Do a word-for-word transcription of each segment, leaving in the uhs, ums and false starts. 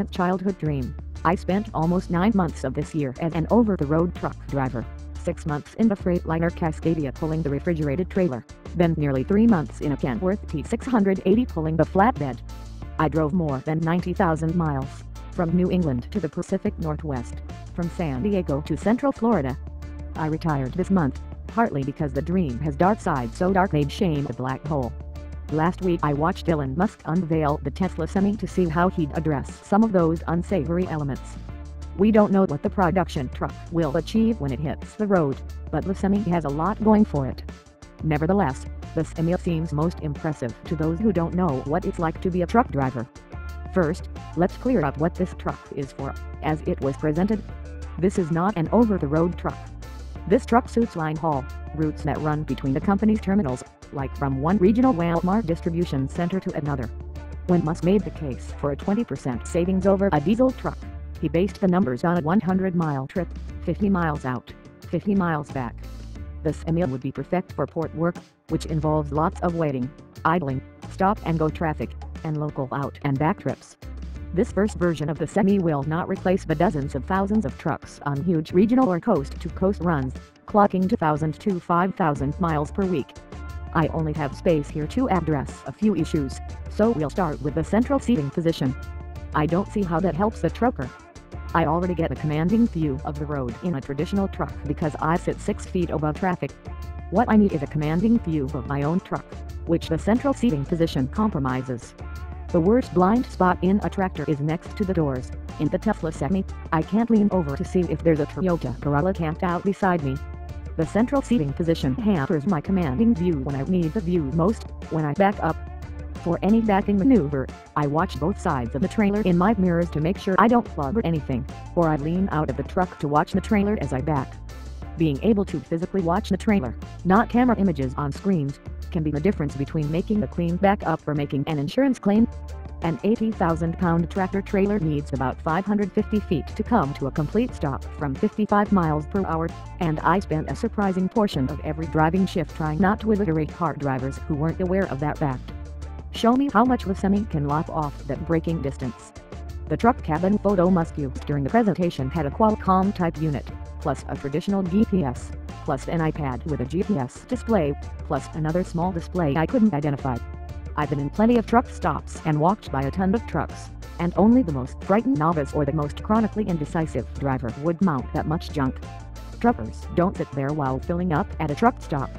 ultimate childhood dream. I spent almost nine months of this year as an over-the-road truck driver, six months in the Freightliner Cascadia pulling the refrigerated trailer, then nearly three months in a Kenworth T six eighty pulling the flatbed. I drove more than ninety thousand miles, from New England to the Pacific Northwest, from San Diego to Central Florida. I retired this month, partly because the dream has dark side so dark they'd shame the black hole. Last week I watched Elon Musk unveil the Tesla Semi to see how he'd address some of those unsavory elements. We don't know what the production truck will achieve when it hits the road, but the Semi has a lot going for it. Nevertheless, the Semi seems most impressive to those who don't know what it's like to be a truck driver. First, let's clear up what this truck is for, as it was presented. This is not an over-the-road truck. This truck suits line haul, routes that run between the company's terminals, like from one regional Walmart distribution center to another. When Musk made the case for a twenty percent savings over a diesel truck, he based the numbers on a one hundred mile trip, fifty miles out, fifty miles back. The Semi would be perfect for port work, which involves lots of waiting, idling, stop-and-go traffic, and local out and back trips. This first version of the Semi will not replace the dozens of thousands of trucks on huge regional or coast-to-coast runs, clocking two thousand to five thousand miles per week. I only have space here to address a few issues, so we'll start with the central seating position. I don't see how that helps the trucker. I already get a commanding view of the road in a traditional truck because I sit six feet above traffic. What I need is a commanding view of my own truck, which the central seating position compromises. The worst blind spot in a tractor is next to the doors. In the Tesla Semi, I can't lean over to see if there's a Toyota Corolla camped out beside me. The central seating position hampers my commanding view when I need the view most, when I back up. For any backing maneuver, I watch both sides of the trailer in my mirrors to make sure I don't plug anything, or I lean out of the truck to watch the trailer as I back. Being able to physically watch the trailer, not camera images on screens, can be the difference between making a clean backup or making an insurance claim. An eighty thousand pound tractor trailer needs about five hundred fifty feet to come to a complete stop from fifty-five miles per hour, and I spent a surprising portion of every driving shift trying not to illiterate car drivers who weren't aware of that fact. Show me how much the Semi can lop off that braking distance. The truck cabin photo Musk used during the presentation had a Qualcomm-type unit, plus a traditional G P S, plus an iPad with a G P S display, plus another small display I couldn't identify. I've been in plenty of truck stops and walked by a ton of trucks, and only the most frightened novice or the most chronically indecisive driver would mount that much junk. Truckers don't sit there while filling up at a truck stop.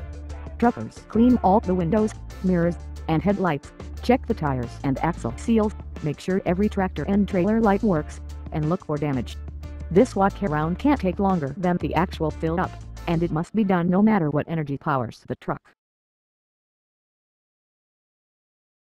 Truckers clean all the windows, mirrors, and headlights, check the tires and axle seals, make sure every tractor and trailer light works, and look for damage. This walk around can't take longer than the actual fill up, and it must be done no matter what energy powers the truck.